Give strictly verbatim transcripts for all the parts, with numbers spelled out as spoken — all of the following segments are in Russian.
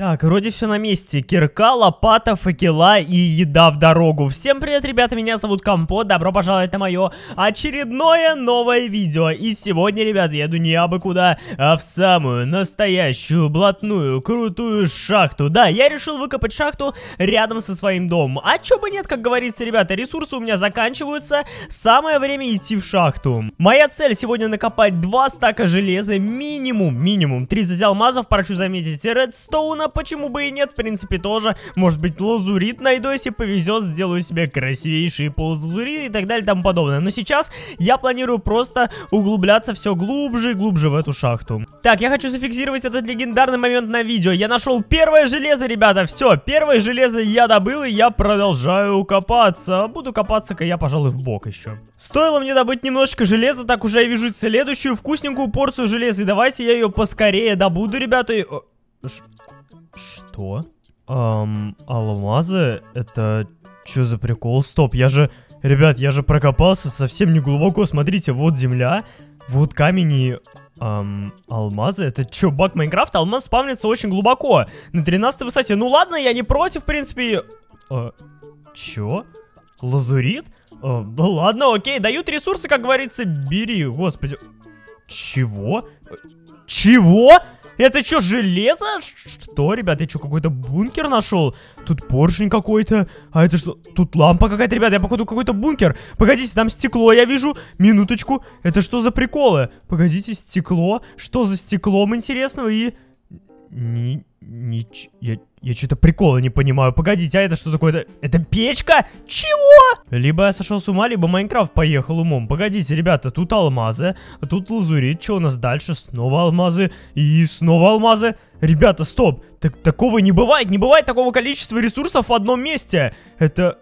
Так, вроде все на месте. Кирка, лопата, факела и еда в дорогу. Всем привет, ребята, меня зовут Компот. Добро пожаловать на мое очередное новое видео. И сегодня, ребята, я иду не абы куда, а в самую настоящую, блатную, крутую шахту. Да, я решил выкопать шахту рядом со своим домом. А чё бы нет, как говорится, ребята, ресурсы у меня заканчиваются. Самое время идти в шахту. Моя цель сегодня накопать два стака железа. Минимум, минимум тридцать алмазов, прошу заметить, редстоуна. Почему бы и нет, в принципе, тоже. Может быть, лазурит найду, если повезет, сделаю себе красивейший ползазурит и так далее, и тому подобное. Но сейчас я планирую просто углубляться все глубже и глубже в эту шахту. Так, я хочу зафиксировать этот легендарный момент на видео. Я нашел первое железо, ребята, все, первое железо я добыл, и я продолжаю копаться. Буду копаться-ка я, пожалуй, в бок еще. Стоило мне добыть немножечко железа, так уже я вижу следующую вкусненькую порцию железа. И давайте я ее поскорее добуду, ребята, и... Что? Эм, алмазы? Это что за прикол? Стоп, я же... Ребят, я же прокопался совсем не глубоко. Смотрите, вот земля, вот камень и... Эм, алмазы? Это что, баг Майнкрафта? Алмаз спавнится очень глубоко, на тринадцатой высоте. Ну ладно, я не против, в принципе. Э, чё? Лазурит? Э, да ладно, окей, дают ресурсы, как говорится. Бери, господи. Чего? Чего? Это что, железо? Что, ребят, я что, какой-то бункер нашел? Тут поршень какой-то. А это что? Тут лампа какая-то, ребят. Я, походу, какой-то бункер. Погодите, там стекло я вижу. Минуточку. Это что за приколы? Погодите, стекло. Что за стеклом интересного? И... Ни... Нич... Я... Я что-то приколы не понимаю. Погодите, а это что такое-то? Это печка? Чего? Либо я сошел с ума, либо Майнкрафт поехал умом. Погодите, ребята, тут алмазы, а тут лазурит. Что у нас дальше? Снова алмазы и снова алмазы. Ребята, стоп. Так, такого не бывает. Не бывает такого количества ресурсов в одном месте. Это...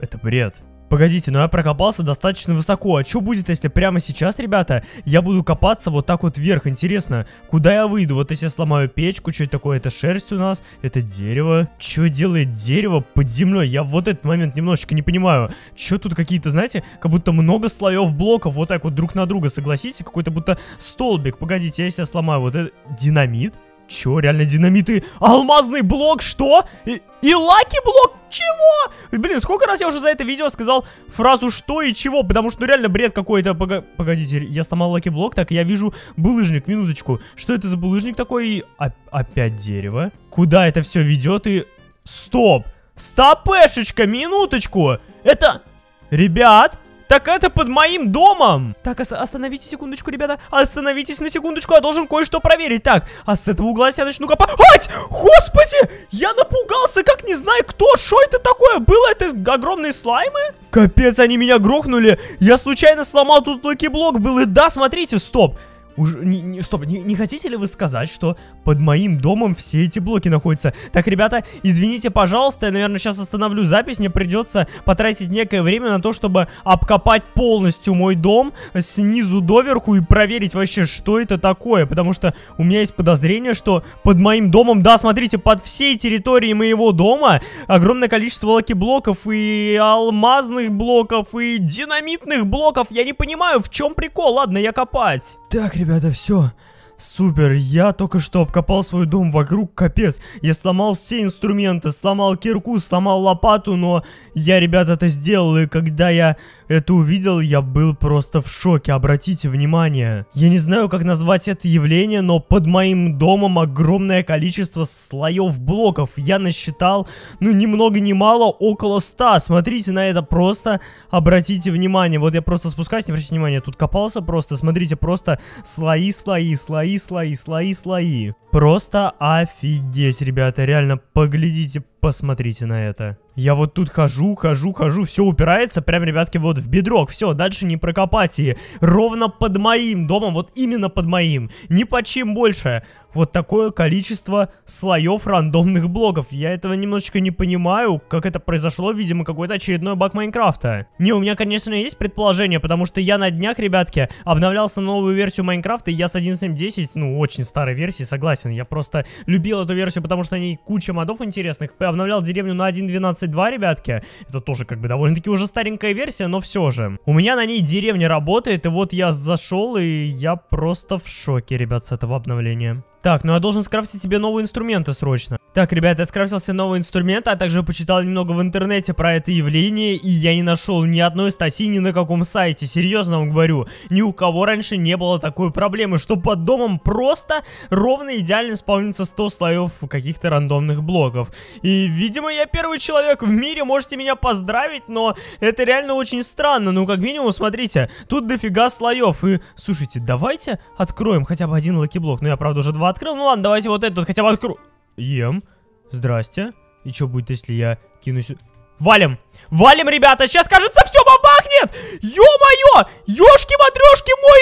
Это бред. Погодите, но я прокопался достаточно высоко. А что будет, если прямо сейчас, ребята, я буду копаться вот так вот вверх? Интересно, куда я выйду? Вот если я сломаю печку, что это такое? Это шерсть у нас, это дерево. Что делает дерево под землей? Я вот этот момент немножечко не понимаю. Что тут какие-то, знаете, как будто много слоев блоков вот так вот друг на друга, согласитесь? Какой-то будто столбик. Погодите, если я сломаю вот этот динамит. Чё, реально динамиты? Алмазный блок, что? И, и лаки блок? Чего? Блин, сколько раз я уже за это видео сказал фразу «что» и «чего», потому что ну, реально бред какой-то. Погодите, я сломал лаки блок, так я вижу булыжник, минуточку. Что это за булыжник такой? И опять дерево. Куда это все ведет? И... Стоп! Стопешечка, минуточку! Это... Ребят... Так это под моим домом. Так, остановитесь секундочку, ребята. Остановитесь на секундочку, я должен кое-что проверить. Так, а с этого угла я начну копать. Ать! Господи! Я напугался, как не знаю кто. Что это такое? Было это огромные слаймы? Капец, они меня грохнули. Я случайно сломал тут лаки-блок был. И да, смотрите, стоп. Уж, не, не, стоп, не, не хотите ли вы сказать, что под моим домом все эти блоки находятся? Так, ребята, извините, пожалуйста, я, наверное, сейчас остановлю запись. Мне придется потратить некое время на то, чтобы обкопать полностью мой дом снизу доверху и проверить вообще, что это такое. Потому что у меня есть подозрение, что под моим домом, да, смотрите, под всей территорией моего дома огромное количество лаки-блоков и алмазных блоков и динамитных блоков. Я не понимаю, в чем прикол. Ладно, я копать. Так, ребята. Ребята, все. Супер, я только что обкопал свой дом, вокруг капец. Я сломал все инструменты, сломал кирку, сломал лопату, но я, ребята, это сделал, и когда я это увидел, я был просто в шоке, обратите внимание. Я не знаю, как назвать это явление, но под моим домом огромное количество слоев блоков. Я насчитал, ну, ни много ни мало, около ста. Смотрите на это просто, обратите внимание. Вот я просто спускаюсь, не обращайте внимания, я тут копался просто, смотрите, просто слои, слои, слои. Слои, слои, слои. Просто офигеть, ребята. Реально, поглядите, посмотрите на это. Я вот тут хожу, хожу, хожу. Все упирается прям, ребятки, вот в бедрок. Все, дальше не прокопать. И ровно под моим домом, вот именно под моим. Ни под чем больше. Вот такое количество слоев рандомных блоков. Я этого немножечко не понимаю, как это произошло. Видимо, какой-то очередной баг Майнкрафта. Не, у меня, конечно, есть предположение, потому что я на днях, ребятки, обновлялся новую версию Майнкрафта. И я с одиннадцать десять, ну, очень старой версии, согласен. Я просто любил эту версию, потому что на ней куча модов интересных. Обновлял деревню на один двенадцать два, ребятки. Это тоже как бы довольно-таки уже старенькая версия, но все же. У меня на ней деревня работает, и вот я зашел, и я просто в шоке, ребят, с этого обновления. Так, ну я должен скрафтить себе новые инструменты срочно. Так, ребята, я скрафтил себе новые инструменты, а также почитал немного в интернете про это явление, и я не нашел ни одной статьи ни на каком сайте. Серьезно вам говорю, ни у кого раньше не было такой проблемы, что под домом просто ровно идеально спавнится сто слоев каких-то рандомных блоков. И, видимо, я первый человек в мире, можете меня поздравить, но это реально очень странно. Ну, как минимум, смотрите, тут дофига слоев. И, слушайте, давайте откроем хотя бы один лаки-блок. Ну, я, правда, уже два открыл. Ну ладно, давайте вот этот хотя бы открою. Ем. Здрасте. И что будет, если я кинусь? Валим! Валим, ребята! Сейчас, кажется, все бабахнет! Ё-моё! Ёшки-матрёшки, мой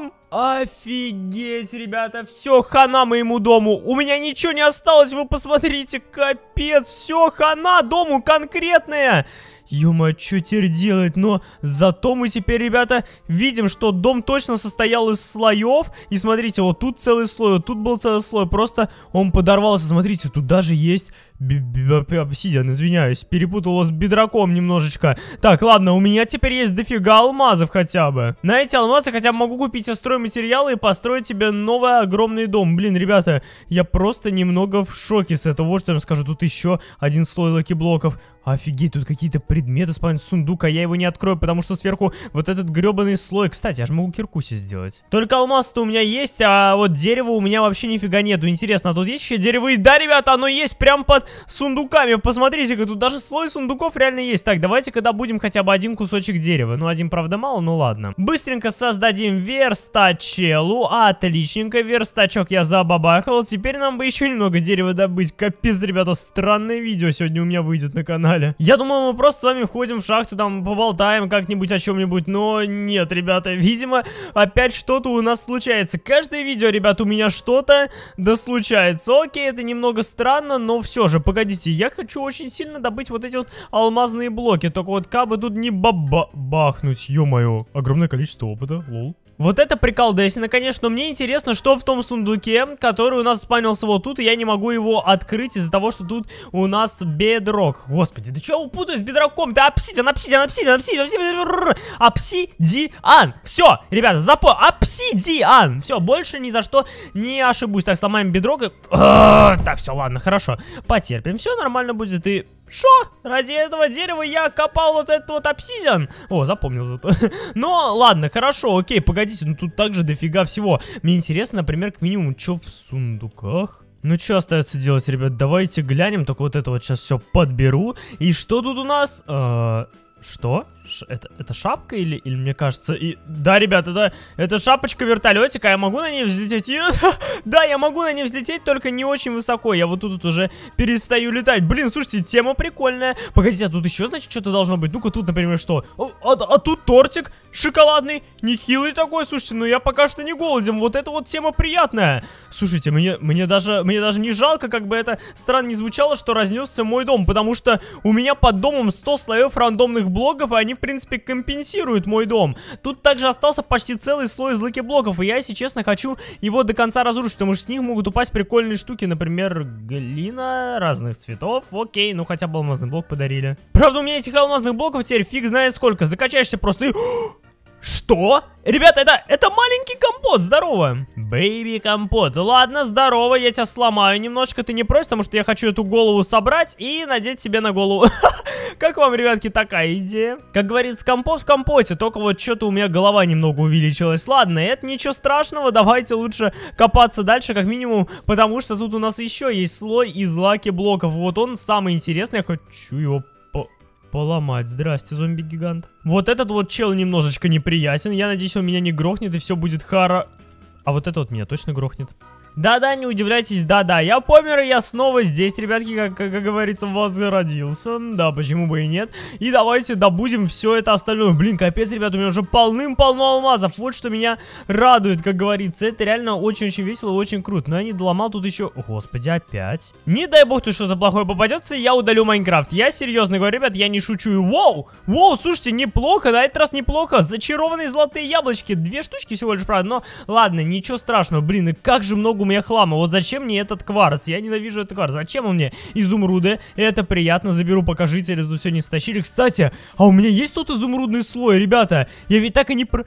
дом! Офигеть, ребята! Все, хана моему дому! У меня ничего не осталось, вы посмотрите! Капец! Все, хана дому конкретная! Ё-моё, что теперь делать? Но зато мы теперь, ребята, видим, что дом точно состоял из слоев. И смотрите, вот тут целый слой, вот тут был целый слой. Просто он подорвался. Смотрите, тут даже есть обсидиан, извиняюсь. Перепутал его с бедраком немножечко. Так, ладно, у меня теперь есть дофига алмазов хотя бы. На эти алмазы хотя бы могу купить я стройматериалы и построить себе новый огромный дом. Блин, ребята, я просто немного в шоке с этого. Вот что я вам скажу. Тут еще один слой лаки-блоков. Офигеть, тут какие-то предметы спавнят, сундук, а я его не открою, потому что сверху вот этот гребаный слой. Кстати, я же могу киркуси сделать. Только алмаз-то у меня есть, а вот дерева у меня вообще нифига нету. Интересно, а тут есть еще дерево? И да, ребята, оно есть прям под сундуками. Посмотрите-ка, тут даже слой сундуков реально есть. Так, давайте когда будем хотя бы один кусочек дерева. Ну, один, правда, мало, ну ладно. Быстренько создадим верстачелу. Отличненько, верстачок я забабахал. Теперь нам бы еще немного дерева добыть. Капец, ребята, странное видео сегодня у меня выйдет на канале. Я думал, мы просто с вами входим в шахту, там поболтаем как-нибудь о чем-нибудь, но нет, ребята, видимо, опять что-то у нас случается. Каждое видео, ребят, у меня что-то да случается. Окей, это немного странно, но все же, погодите, я хочу очень сильно добыть вот эти вот алмазные блоки, только вот кабы тут не баба-бахнуть, ё-моё, огромное количество опыта, лол. Вот это приколдесина, конечно, но мне интересно, что в том сундуке, который у нас спавнился вот тут, и я не могу его открыть из-за того, что тут у нас бедрок. Господи, да чего я путаюсь с бедроком? Да обсидиан, обсидиан, обсидиан, обсидиан, обсидиан. Все, ребята, запомнил, обсидиан. Все, больше ни за что не ошибусь. Так, сломаем бедрок и... Так, все, ладно, хорошо, потерпим, все нормально будет и... Шо? Ради этого дерева я копал вот этот вот обсидиан? О, запомнил зато. Но, ладно, хорошо, окей, погодите, ну тут также дофига всего. Мне интересно, например, как минимум, что в сундуках? Ну, что остается делать, ребят? Давайте глянем, только вот это вот сейчас все подберу. И что тут у нас? Э-э, что? Ш это, это шапка или, или мне кажется... И... Да, ребята, да, это шапочка вертолетика, я могу на ней взлететь? И... Да, я могу на ней взлететь, только не очень высоко, я вот тут вот уже перестаю летать. Блин, слушайте, тема прикольная. Погодите, а тут еще, значит, что-то должно быть? Ну-ка, тут, например, что? А, а, а тут тортик шоколадный, нехилый такой, слушайте, ну я пока что не голоден, вот это вот тема приятная. Слушайте, мне, мне, даже, мне даже не жалко, как бы это странно не звучало, что разнесся мой дом, потому что у меня под домом сто слоев рандомных блоков, и они в принципе компенсируют мой дом. Тут также остался почти целый слой из лаки-блоков, и я, если честно, хочу его до конца разрушить, потому что с них могут упасть прикольные штуки, например, глина разных цветов. Окей, ну хотя бы алмазный блок подарили. Правда, у меня этих алмазных блоков теперь фиг знает сколько. Закачаешься просто и... Что? Ребята, это, это маленький компот, здорово. Бэйби компот. Ладно, здорово, я тебя сломаю немножко, ты не просишь, потому что я хочу эту голову собрать и надеть себе на голову. Как вам, ребятки, такая идея? Как говорится, компот в компоте, только вот что-то у меня голова немного увеличилась. Ладно, это ничего страшного, давайте лучше копаться дальше, как минимум, потому что тут у нас еще есть слой из лаки-блоков. Вот он самый интересный, я хочу его поломать. Здрасте, зомби-гигант. Вот этот вот чел немножечко неприятен. Я надеюсь, он меня не грохнет и все будет хоро... А вот это вот меня точно грохнет. Да-да, не удивляйтесь, да-да, я помер, и я снова здесь, ребятки, как, как, как говорится, возродился, да, почему бы и нет. И давайте добудем все это остальное. Блин, капец, ребят, у меня уже полным-полно алмазов, вот что меня радует, как говорится. Это реально очень-очень весело и очень круто, но я не доломал тут еще, господи, опять. Не дай бог тут что-то плохое попадется, я удалю Майнкрафт, я серьезно говорю, ребят, я не шучу. И воу, воу, слушайте, неплохо, на этот раз неплохо, зачарованные золотые яблочки, две штучки всего лишь, правда, но ладно, ничего страшного. Блин, и как же много у меня хлама. Вот зачем мне этот кварц? Я ненавижу этот кварц. Зачем он мне? Изумруды. Это приятно. Заберу, пока жители тут сегодня стащили. Кстати, а у меня есть тут изумрудный слой, ребята? Я ведь так и не про...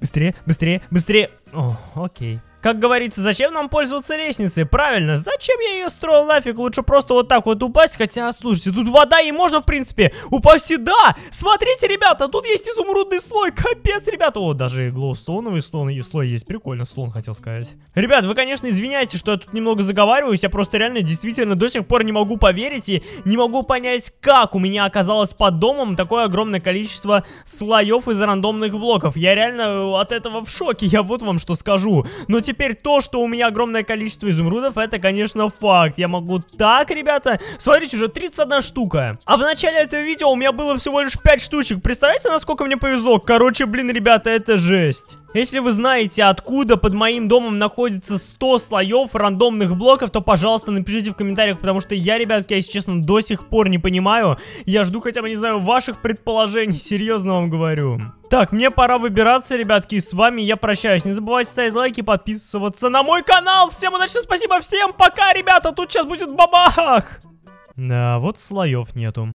Быстрее, быстрее, быстрее. О, окей. Как говорится, зачем нам пользоваться лестницей? Правильно, зачем я ее строил нафиг? Лучше просто вот так вот упасть. Хотя, слушайте, тут вода и можно, в принципе, упасть и да! Смотрите, ребята, тут есть изумрудный слой. Капец, ребята. О, даже глоустоновый слой, слой есть. Прикольно, слон хотел сказать. Ребят, вы, конечно, извиняйте, что я тут немного заговариваюсь. Я просто реально действительно до сих пор не могу поверить и не могу понять, как у меня оказалось под домом такое огромное количество слоев из рандомных блоков. Я реально от этого в шоке. Я вот вам что скажу. Но теперь то, что у меня огромное количество изумрудов, это, конечно, факт. Я могу так, ребята. Смотрите, уже тридцать одна штука. А в начале этого видео у меня было всего лишь пять штучек. Представляете, насколько мне повезло? Короче, блин, ребята, это жесть. Если вы знаете, откуда под моим домом находится сто слоев рандомных блоков, то, пожалуйста, напишите в комментариях, потому что я, ребятки, если честно, до сих пор не понимаю. Я жду хотя бы, не знаю, ваших предположений, серьезно вам говорю. Так, мне пора выбираться, ребятки, и с вами я прощаюсь. Не забывайте ставить лайки, подписываться на мой канал. Всем удачи, спасибо, всем пока, ребята, тут сейчас будет бабах! Да, вот слоев нету.